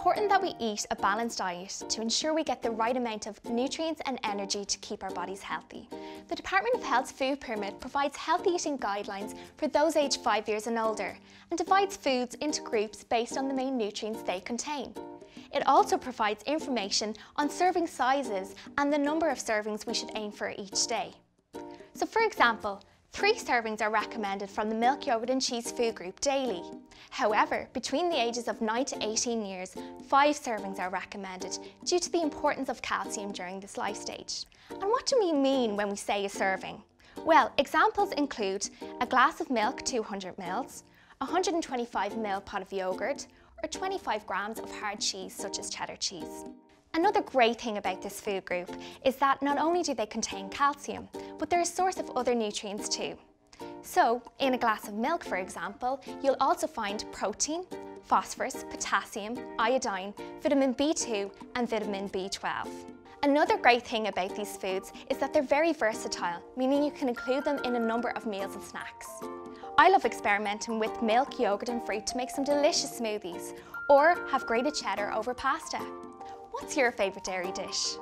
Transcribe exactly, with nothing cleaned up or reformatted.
important that we eat a balanced diet to ensure we get the right amount of nutrients and energy to keep our bodies healthy. The Department of Health's Food Pyramid provides healthy eating guidelines for those aged five years and older and divides foods into groups based on the main nutrients they contain. It also provides information on serving sizes and the number of servings we should aim for each day. So for example, three servings are recommended from the milk, yogurt and cheese food group daily. However, between the ages of nine to eighteen years, five servings are recommended due to the importance of calcium during this life stage. And what do we mean when we say a serving? Well, examples include a glass of milk, two hundred milliliters, a one hundred twenty-five milliliter pot of yogurt, or twenty-five grams of hard cheese such as cheddar cheese. Another great thing about this food group is that not only do they contain calcium, but they're a source of other nutrients too. So, in a glass of milk, for example, you'll also find protein, phosphorus, potassium, iodine, vitamin B two and vitamin B twelve. Another great thing about these foods is that they're very versatile, meaning you can include them in a number of meals and snacks. I love experimenting with milk, yogurt and fruit to make some delicious smoothies, or have grated cheddar over pasta. What's your favourite dairy dish?